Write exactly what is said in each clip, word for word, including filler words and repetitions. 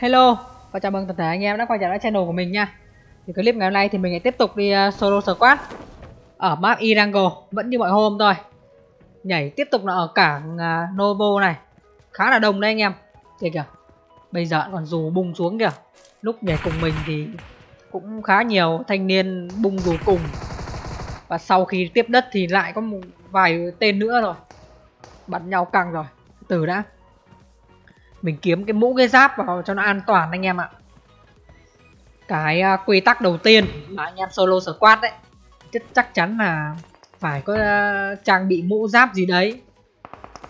Hello và chào mừng toàn thể anh em đã quay trở lại channel của mình nha. Thì clip ngày hôm nay thì mình lại tiếp tục đi uh, solo squad ở map Irango, vẫn như mọi hôm thôi. Nhảy tiếp tục là ở cảng uh, Novo này, khá là đông đấy anh em. Thế kìa, bây giờ còn dù bung xuống kìa. Lúc nhảy cùng mình thì cũng khá nhiều thanh niên bung dù cùng, và sau khi tiếp đất thì lại có một vài tên nữa rồi, bắn nhau căng rồi. Từ đã, mình kiếm cái mũ cái giáp vào cho nó an toàn anh em ạ. Cái uh, quy tắc đầu tiên mà anh em solo squad đấy, chắc chắn là phải có uh, trang bị mũ giáp gì đấy.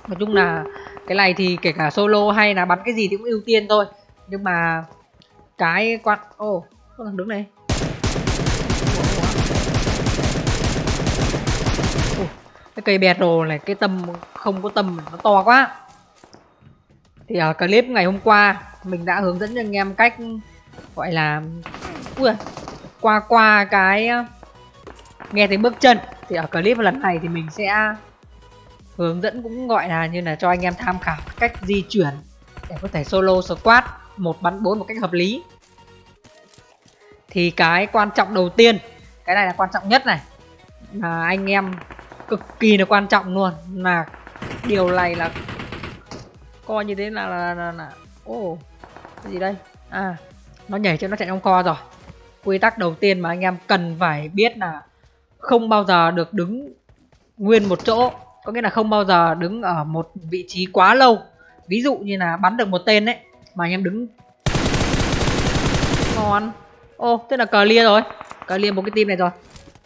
Nói chung là cái này thì kể cả solo hay là bắn cái gì thì cũng ưu tiên thôi. Nhưng mà cái quan... Ô, oh, có thằng đứng này. Oh, cái cây battle này, cái tầm không có tầm nó to quá. Thì ở clip ngày hôm qua mình đã hướng dẫn cho anh em cách gọi là ui, qua qua cái nghe tiếng bước chân. Thì ở clip lần này thì mình sẽ hướng dẫn cũng gọi là như là cho anh em tham khảo cách di chuyển để có thể solo squad một bắn bốn một cách hợp lý. Thì cái quan trọng đầu tiên, cái này là quan trọng nhất này, là anh em cực kỳ là quan trọng luôn, là điều này là coi như thế là là là, là. Oh, cái gì đây? À, nó nhảy cho nó chạy trong kho rồi. Quy tắc đầu tiên mà anh em cần phải biết là không bao giờ được đứng nguyên một chỗ, có nghĩa là không bao giờ đứng ở một vị trí quá lâu. Ví dụ như là bắn được một tên đấy mà anh em đứng ngon. Ô, oh, thế là clear rồi, clear một cái team này rồi.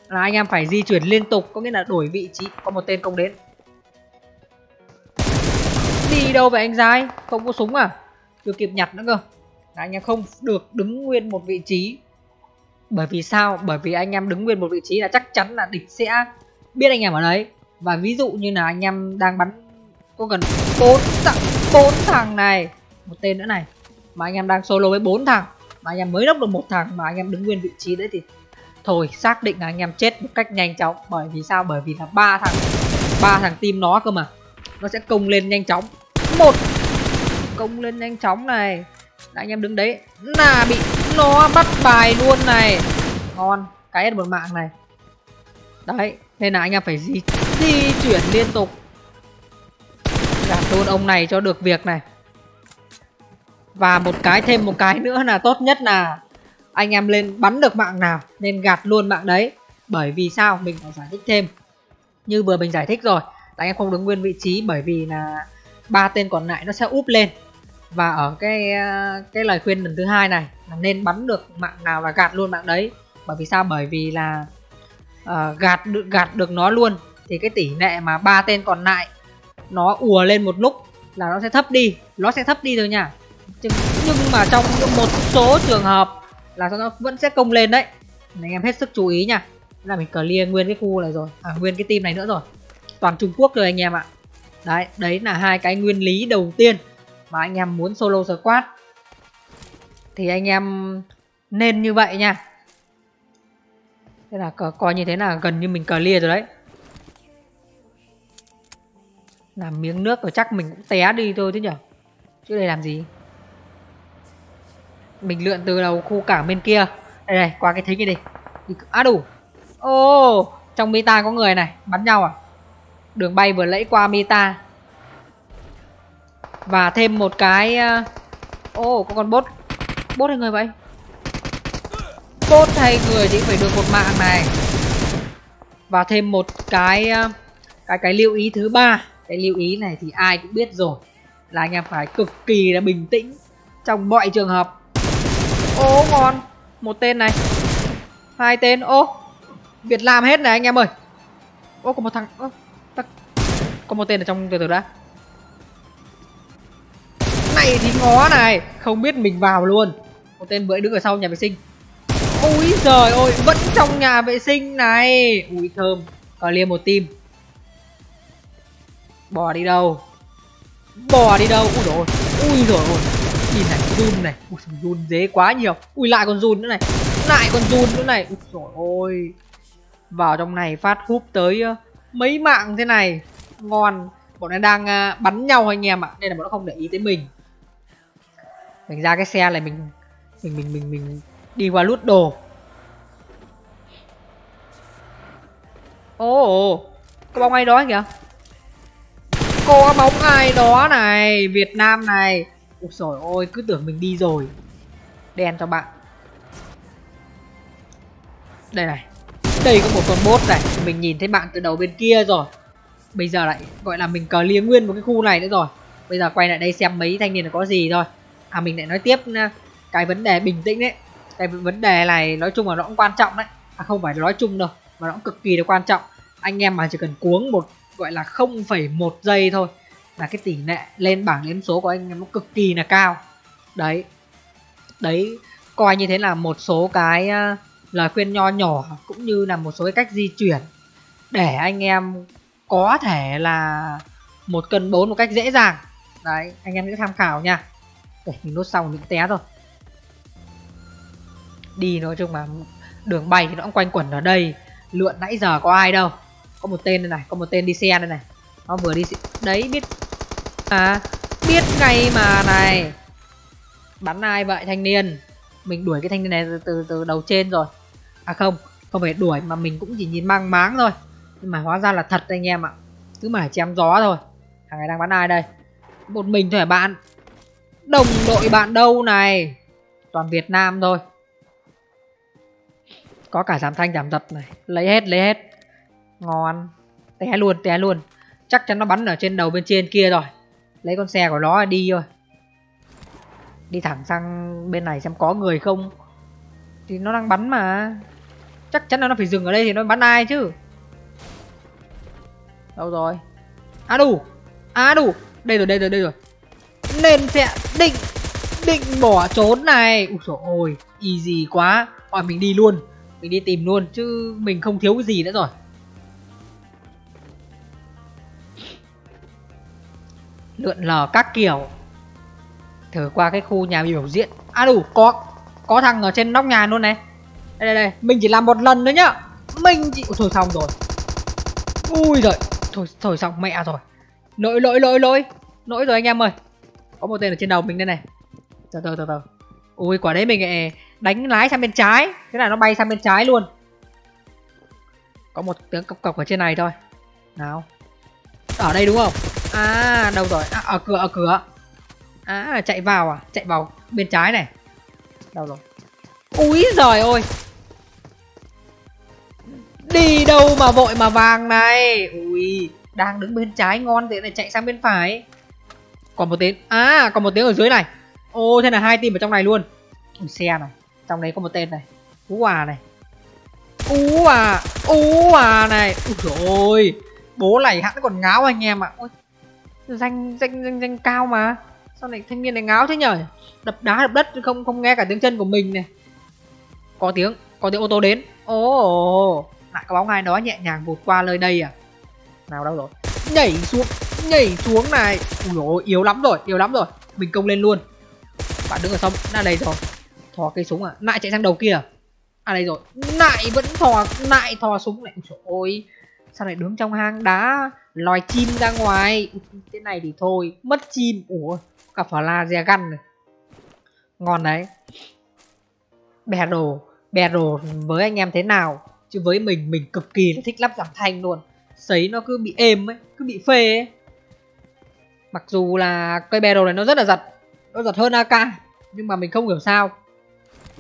Là anh em phải di chuyển liên tục, có nghĩa là đổi vị trí, có một tên không đến. Đi đâu vậy anh giai? Không có súng à? Chưa kịp nhặt nữa cơ. Là anh em không được đứng nguyên một vị trí. Bởi vì sao? Bởi vì anh em đứng nguyên một vị trí là chắc chắn là địch sẽ biết anh em ở đấy. Và ví dụ như là anh em đang bắn có gần bốn thằng, bốn thằng này, một tên nữa này, mà anh em đang solo với bốn thằng, mà anh em mới đốc được một thằng mà anh em đứng nguyên vị trí đấy thì thôi, xác định là anh em chết một cách nhanh chóng. Bởi vì sao? Bởi vì là ba thằng, ba thằng team nó cơ mà, nó sẽ công lên nhanh chóng. Một công lên nhanh chóng này là anh em đứng đấy là bị nó bắt bài luôn này, ngon, cái hết một mạng này đấy. Nên là anh em phải di, di chuyển liên tục, làm luôn ông này cho được việc này. Và một cái thêm một cái nữa là tốt nhất là anh em lên bắn được mạng nào nên gạt luôn mạng đấy. Bởi vì sao? Mình phải giải thích thêm, như vừa mình giải thích rồi, là anh em không đứng nguyên vị trí bởi vì là ba tên còn lại nó sẽ úp lên. Và ở cái cái lời khuyên lần thứ hai này là nên bắn được mạng nào là gạt luôn mạng đấy. Bởi vì sao? Bởi vì là uh, gạt được gạt được nó luôn thì cái tỷ lệ mà ba tên còn lại nó ùa lên một lúc là nó sẽ thấp đi, nó sẽ thấp đi thôi nha. Nhưng, nhưng mà trong một số trường hợp là nó vẫn sẽ công lên đấy. Nên anh em hết sức chú ý nha. Là mình clear nguyên cái khu này rồi, à, nguyên cái team này nữa rồi. Toàn Trung Quốc rồi anh em ạ. Đấy, đấy là hai cái nguyên lý đầu tiên mà anh em muốn solo squad thì anh em nên như vậy nha. Thế là coi như thế là gần như mình clear rồi đấy. Làm miếng nước rồi chắc mình cũng té đi thôi chứ nhở, chứ đây làm gì. Mình lượn từ đầu khu cảng bên kia. Đây này, qua cái thính này đi. Á đủ. Ô, trong meta có người này, bắn nhau à? Đường bay vừa lẫy qua meta. Và thêm một cái. Ô, oh, có con bot. Bot hay người vậy? Bot hay người thì phải được một mạng này. Và thêm một cái Cái cái lưu ý thứ ba. Cái lưu ý này thì ai cũng biết rồi, là anh em phải cực kỳ là bình tĩnh trong mọi trường hợp. Ô, oh, ngon. Một tên này, hai tên. Ô, oh, Việt Nam hết này anh em ơi. Ô, oh, có một thằng. Oh, có một tên ở trong, từ từ đã. Này thì ngó này, không biết mình vào luôn. Một tên bưởi đứng ở sau nhà vệ sinh. Úi giời ơi, vẫn trong nhà vệ sinh này. Úi thơm, clear một team. Bò đi đâu? Bò đi đâu? Úi dồi ôi, úi dồi ôi. Nhìn này, run này. Úi run dế quá nhiều. Úi lại còn run nữa này, lại còn run nữa này. Úi dồi ôi. Vào trong này phát húp tới mấy mạng thế này. Ngon, bọn nó đang uh, bắn nhau anh em ạ, nên là bọn nó không để ý tới mình. Mình ra cái xe này mình mình mình mình mình đi qua lút đồ. Ô, oh, có bóng ai đó kìa. Có bóng ai đó này, Việt Nam này. Ôi trời ơi, cứ tưởng mình đi rồi. Đen cho bạn. Đây này. Đây có một con bot này, mình nhìn thấy bạn từ đầu bên kia rồi. Bây giờ lại gọi là mình clear nguyên một cái khu này nữa rồi. Bây giờ quay lại đây xem mấy thanh niên là có gì thôi. À mình lại nói tiếp cái vấn đề bình tĩnh đấy. Cái vấn đề này nói chung là nó cũng quan trọng đấy. À không phải nói chung đâu, mà nó cũng cực kỳ là quan trọng. Anh em mà chỉ cần cuống một gọi là không phẩy một giây thôi là cái tỷ lệ lên bảng điểm số của anh em nó cực kỳ là cao. Đấy. Đấy, coi như thế là một số cái lời khuyên nho nhỏ cũng như là một số cái cách di chuyển để anh em có thể là một cân bốn một cách dễ dàng. Đấy, anh em sẽ tham khảo nha. Để mình nốt xong những té rồi. Đi nói chung mà đường bay thì nó cũng quanh quẩn ở đây. Lượn nãy giờ có ai đâu. Có một tên đây này, có một tên đi xe đây này. Nó vừa đi xe. Đấy biết à, biết ngay mà này. Bắn ai vậy thanh niên? Mình đuổi cái thanh niên này từ từ, từ đầu trên rồi. À không, không phải đuổi mà mình cũng chỉ nhìn mang máng thôi. Nhưng mà hóa ra là thật anh em ạ. Cứ mà chém gió thôi. Thằng này đang bắn ai đây? Một mình thôi hả bạn? Đồng đội bạn đâu này? Toàn Việt Nam thôi. Có cả giảm thanh giảm giật này. Lấy hết lấy hết. Ngon. Té luôn té luôn. Chắc chắn nó bắn ở trên đầu bên trên kia rồi. Lấy con xe của nó đi thôi. Đi thẳng sang bên này xem có người không. Thì nó đang bắn mà. Chắc chắn là nó phải dừng ở đây thì nó bắn ai chứ. Đâu rồi? À đủ. À đủ. Đây rồi đây rồi đây rồi. Nên sẽ định định bỏ trốn này. Úi dồi ôi. Easy quá. Hỏi mình đi luôn. Mình đi tìm luôn chứ mình không thiếu cái gì nữa rồi. Lượn lờ các kiểu. Thử qua cái khu nhà biểu diễn. À đủ, có có thằng ở trên nóc nhà luôn này. Đây đây đây, mình chỉ làm một lần nữa nhá. Mình chỉ... Ôi, thôi xong rồi. Ui giời. Thôi, thôi xong mẹ rồi. Lỗi lỗi lỗi lỗi. Lỗi rồi anh em ơi. Có một tên ở trên đầu mình đây này. Từ từ từ từ. Ui quả đấy mình lại đánh lái sang bên trái. Thế là nó bay sang bên trái luôn. Có một tiếng cọc cọc ở trên này thôi. Nào. Ở đây đúng không? À đâu rồi? À, ở cửa ở cửa. À chạy vào à? Chạy vào bên trái này. Đâu rồi? Úi giời ơi. Đi đâu mà vội mà vàng này. Ui. Đang đứng bên trái ngon thế này chạy sang bên phải. Còn một tiếng. À còn một tiếng ở dưới này. Ô thế là hai team ở trong này luôn. Ui, xe này. Trong đấy có một tên này. Ú à này. Ú à. Ú à này. Ui trời ơi. Bố này hẳn còn ngáo anh em ạ. Ôi, danh, danh danh danh cao mà. Sao này thanh niên này ngáo thế nhở. Đập đá đập đất không không nghe cả tiếng chân của mình này. Có tiếng. Có tiếng ô tô đến. Ồ oh, lại có bóng ai đó nhẹ nhàng vụt qua nơi đây à. Nào đâu rồi. Nhảy xuống. Nhảy xuống này. Ui dồi ôi, yếu lắm rồi. Yếu lắm rồi. Mình công lên luôn. Bạn đứng ở xong. Đã đây rồi. Thò cây súng à. Lại chạy sang đầu kia à. À đây rồi. Lại vẫn thò. Lại thò súng này. Trời ơi. Sao lại đứng trong hang đá. Lòi chim ra ngoài. Thế này thì thôi. Mất chim. Ủa. Cả phở la dè găn này. Ngon đấy. Bè đồ. Bè đồ với anh em thế nào. Chứ với mình. Mình cực kỳ là thích lắp giảm thanh luôn. Sấy nó cứ bị êm ấy. Cứ bị phê ấy. Mặc dù là cây bè đồ này nó rất là giật. Nó giật hơn a ca. Nhưng mà mình không hiểu sao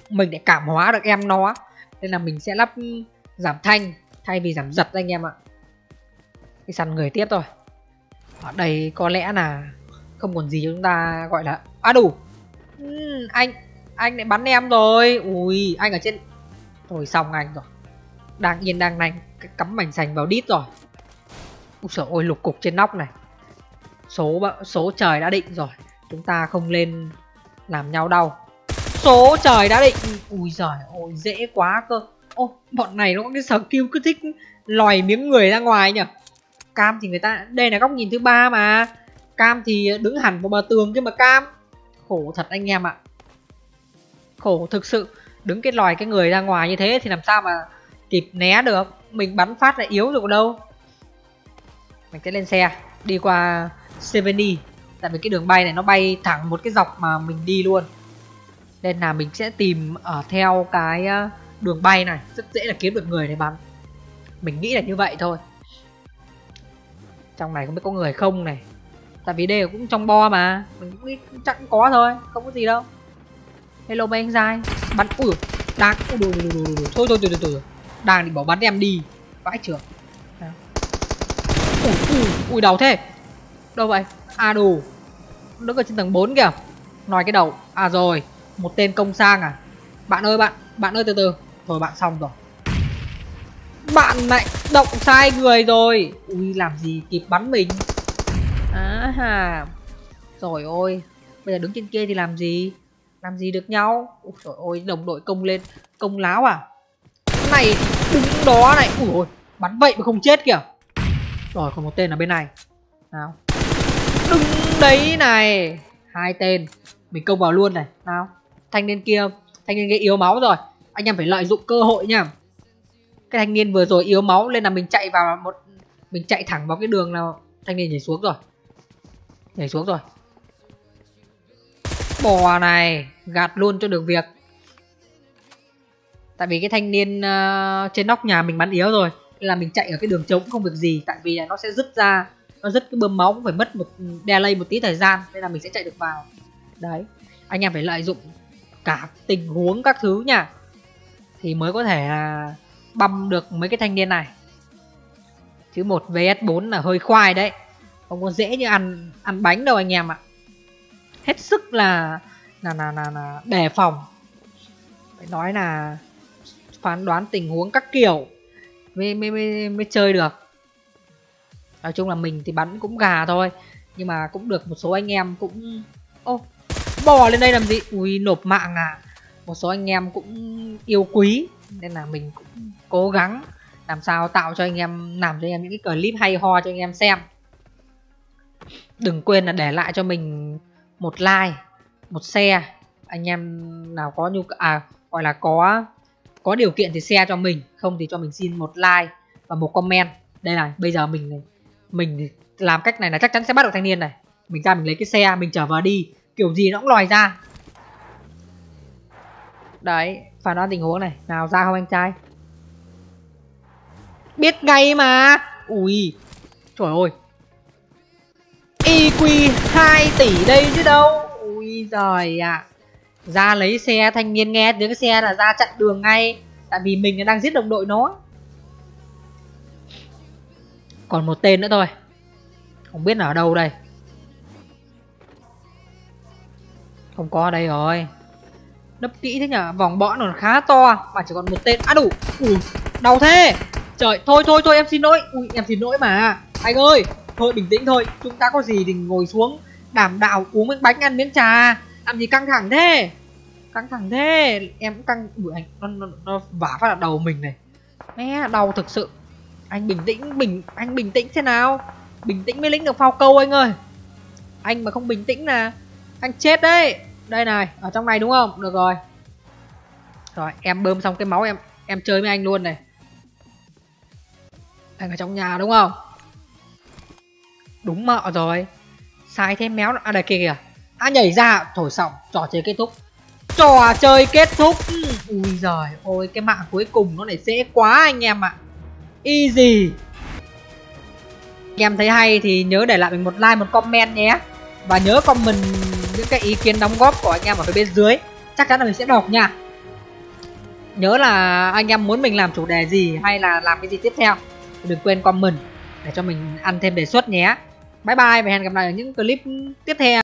mình để cảm hóa được em nó. Nên là mình sẽ lắp giảm thanh thay vì giảm giật anh em ạ. Đi săn người tiếp thôi. Ở đây có lẽ là không còn gì chúng ta gọi là. À đủ. uhm, Anh Anh lại bắn em rồi. Ui anh ở trên. Thôi xong anh rồi. Đang yên đang lành cắm mảnh sành vào đít rồi. Úi dồi ôi lục cục trên nóc này. Số Số trời đã định rồi. Chúng ta không lên làm nhau đâu. Số trời đã định. Ui giời ôi dễ quá cơ. Ô bọn này nó có cái sở kill cứ thích lòi miếng người ra ngoài nhỉ. Cam thì người ta. Đây là góc nhìn thứ ba mà. Cam thì đứng hẳn vào bờ tường chứ mà cam. Khổ thật anh em ạ. Khổ thực sự. Đứng cái lòi cái người ra ngoài như thế thì làm sao mà kịp né được. Mình bắn phát là yếu rồi đâu. Mình sẽ lên xe. Đi qua Seveni. Tại vì cái đường bay này nó bay thẳng một cái dọc mà mình đi luôn. nên là mình sẽ tìm ở theo cái đường bay này, rất dễ là kiếm được người để bắn. Mình nghĩ là như vậy thôi. Trong này không biết có người không này, tại vì đây cũng trong bo mà, mình cũng nghĩ chắc cũng có thôi, không có gì đâu. Hello mấy anh giai bắn, ui đang ui đù đù đù đù, thôi thôi thôi thôi, đang định bỏ bắn em đi, vãi chưởng. Ui ui ui đầu thế, đâu vậy? À đù, đứng ở trên tầng bốn kìa, nói cái đầu. À rồi, một tên công sang à? Bạn ơi bạn, bạn ơi từ từ, thôi bạn xong rồi. Bạn lại động sai người rồi, ui làm gì kịp bắn mình. À ha, rồi ôi, bây giờ đứng trên kia thì làm gì? Làm gì được nhau? Ui trời ơi, đồng đội công lên, công láo à? Này, đứng đó này, ui ôi, bắn vậy mà không chết kìa. Rồi còn một tên ở bên này. Nào, đứng đấy này, hai tên, mình công vào luôn này. Nào, thanh niên kia, thanh niên kia yếu máu rồi, anh em phải lợi dụng cơ hội nha. Cái thanh niên vừa rồi yếu máu nên là mình chạy vào một, mình chạy thẳng vào cái đường nào, thanh niên nhảy xuống rồi, nhảy xuống rồi. Bò này, gạt luôn cho được việc. Tại vì cái thanh niên uh, trên nóc nhà mình bắn yếu rồi, nên là mình chạy ở cái đường trống không việc gì, tại vì là nó sẽ dứt ra, nó dứt cái bơm máu cũng phải mất một delay một tí thời gian, nên là mình sẽ chạy được vào. Đấy, anh em phải lợi dụng cả tình huống các thứ nha, thì mới có thể là băm được mấy cái thanh niên này. Chứ một vs bốn là hơi khoai đấy, không có dễ như ăn ăn bánh đâu anh em ạ. Hết sức là là là là, là đề phòng, phải nói là phán đoán tình huống các kiểu mới mới mới, mới chơi được. Nói chung là mình thì bắn cũng gà thôi, nhưng mà cũng được một số anh em cũng ô bò lên đây làm gì, ui nộp mạng à. Một số anh em cũng yêu quý nên là mình cũng cố gắng làm sao tạo cho anh em, làm cho anh em những cái clip hay ho cho anh em xem. Đừng quên là để lại cho mình một like, một share. Anh em nào có nhu à gọi là có có điều kiện thì share cho mình, không thì cho mình xin một like và một comment. Đây này, bây giờ mình mình làm cách này là chắc chắn sẽ bắt được thanh niên này. Mình ra mình lấy cái xe, mình trở vào đi, kiểu gì nó cũng lòi ra. Đấy, phản đoán tình huống này, nào ra không anh trai? Biết ngay mà. Ui, trời ơi, i kiu hai tỷ đây chứ đâu. Ui giời ạ, à. Ra lấy xe, thanh niên nghe tiếng xe là ra chặn đường ngay, tại vì mình đang giết đồng đội nó. Còn một tên nữa thôi, không biết là ở đâu đây. Không có ở đây rồi. Đấp kỹ thế nhở, vòng bõn còn khá to mà chỉ còn một tên. À đủ, ui đau thế. Trời, thôi thôi thôi em xin lỗi. Ui em xin lỗi mà. Anh ơi, thôi bình tĩnh thôi, chúng ta có gì thì ngồi xuống đảm đạo, uống miếng bánh ăn miếng trà, làm gì căng thẳng thế. Căng thẳng thế, em cũng căng. Ui anh, nó, nó, nó vả phát vào đầu mình này. Mẹ, đau thực sự. Anh bình tĩnh, bình anh bình tĩnh thế nào. Bình tĩnh mới lĩnh được phao câu anh ơi. Anh mà không bình tĩnh là anh chết đấy. Đây này, ở trong này đúng không? Được rồi. Rồi, em bơm xong cái máu em em chơi với anh luôn này. Anh ở trong nhà đúng không? Đúng mợ rồi. Sai thế méo. À đây kia kìa. À nhảy ra, thổi xong, trò chơi kết thúc. Trò chơi kết thúc. Ui giời ôi, cái mạng cuối cùng nó lại dễ quá anh em ạ. À. Easy. Anh em thấy hay thì nhớ để lại mình một like, một comment nhé. Và nhớ comment những cái ý kiến đóng góp của anh em ở phía bên dưới, chắc chắn là mình sẽ đọc nha. Nhớ là anh em muốn mình làm chủ đề gì hay là làm cái gì tiếp theo, đừng quên comment để cho mình ăn thêm đề xuất nhé. Bye bye và hẹn gặp lại ở những clip tiếp theo.